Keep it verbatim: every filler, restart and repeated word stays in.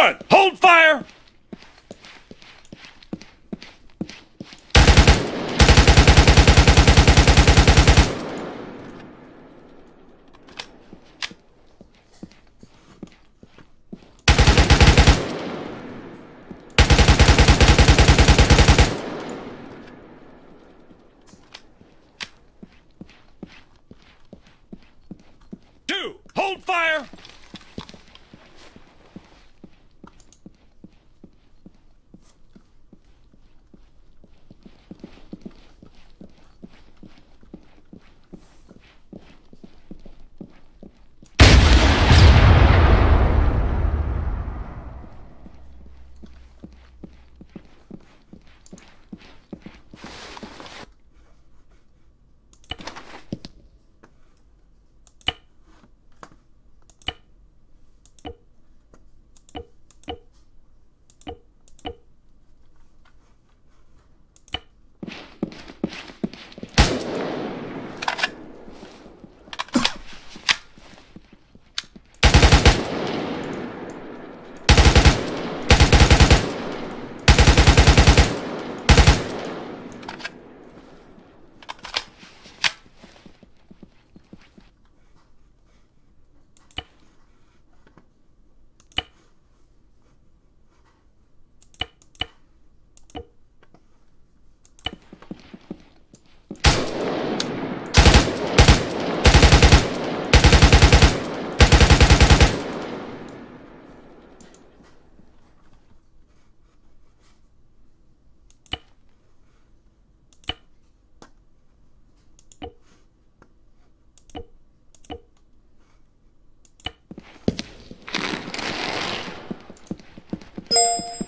One, hold fire! Hold fire! You